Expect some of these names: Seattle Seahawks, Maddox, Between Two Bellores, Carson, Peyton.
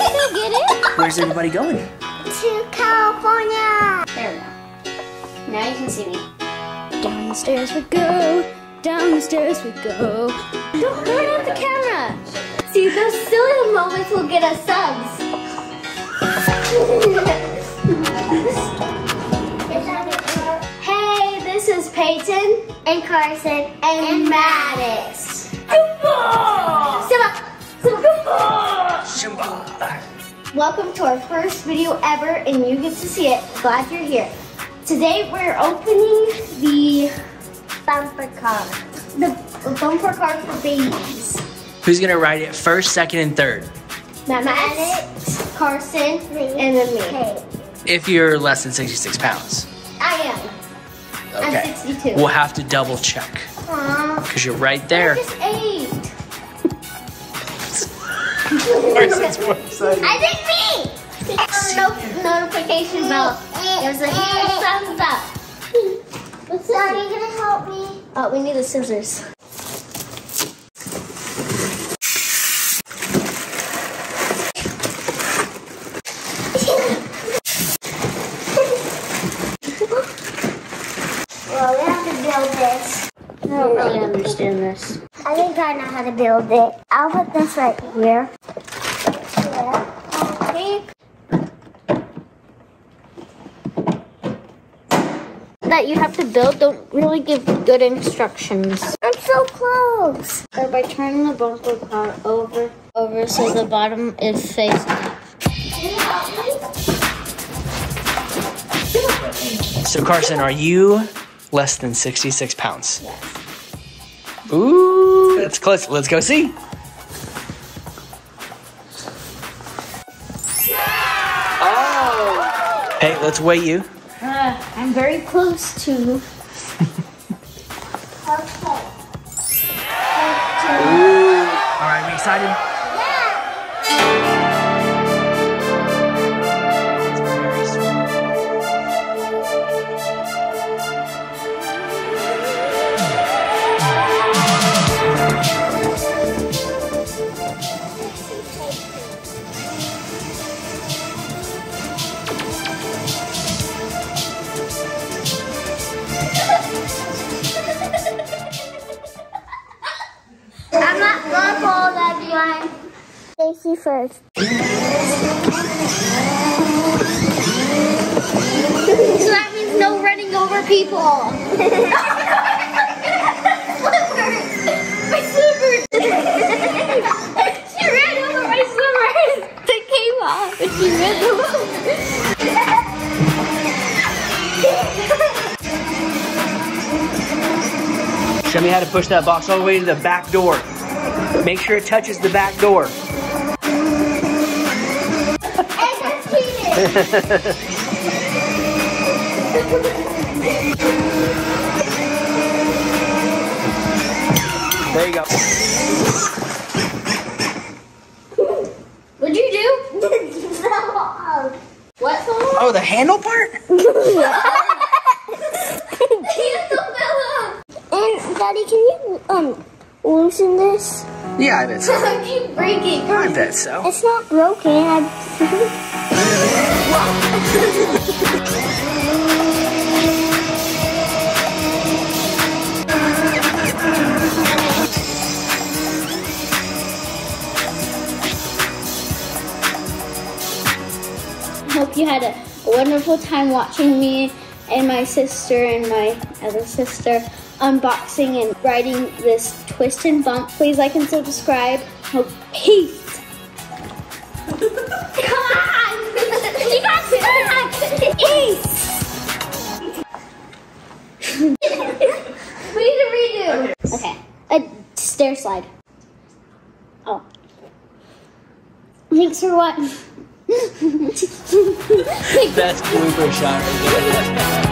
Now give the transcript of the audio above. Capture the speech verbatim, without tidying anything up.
Did you get it? Where's everybody going? To California. There we go. Now you can see me. Down the stairs we go. Down the stairs we go. Don't burn out the camera. See, those silly moments will get us subs. Hey, this is Peyton and Carson and, and Maddox. Simba! Simba! Simba! Simba! Welcome to our first video ever, and you get to see it. Glad you're here. Today we're opening the bumper car. The bumper car for babies. Who's gonna ride it first, second, and third? Maddox, Carson, me. And then me. Hey. If you're less than sixty-six pounds. I am. Okay. I'm sixty-two. We'll have to double check. Aww. Because you're right there. I just ate. Carson's more excited. I did me! No, notification bell. There's a huge thumbs up. What's that? Are you gonna help me? Oh, we need the scissors. Well, we have to build this. I don't really understand this. I think I know how to build it. I'll put this right here. Yeah. That you have to build don't really give good instructions. I'm so close. Or by turning the bumper car over, over so the bottom is facing up. So Carson, are you less than sixty-six pounds? Yes. Ooh, that's close. Let's go see. Yeah! Oh. Hey, let's weigh you. Uh, I'm very close to. Okay. Ooh. All right, we excited? Stacy first. So that means no running over people. My slippers! She ran over my slippers! They came off and she ran over. Show me how to push that box all the way to the back door. Make sure it touches the back door. There you go. What'd you do? What? Oh, the handle part? And Daddy, can you um loosen this? Yeah, I bet so. I keep breaking. I bet so. It's not broken. I hope you had a wonderful time watching me and my sister and my other sister unboxing and riding this twist and bump. Please like and subscribe. Oh, peace. Come on! She got stuck! Peace! We need a redo. Okay. Okay. A stair slide. Oh. Thanks for watching. That's blooper shot right there.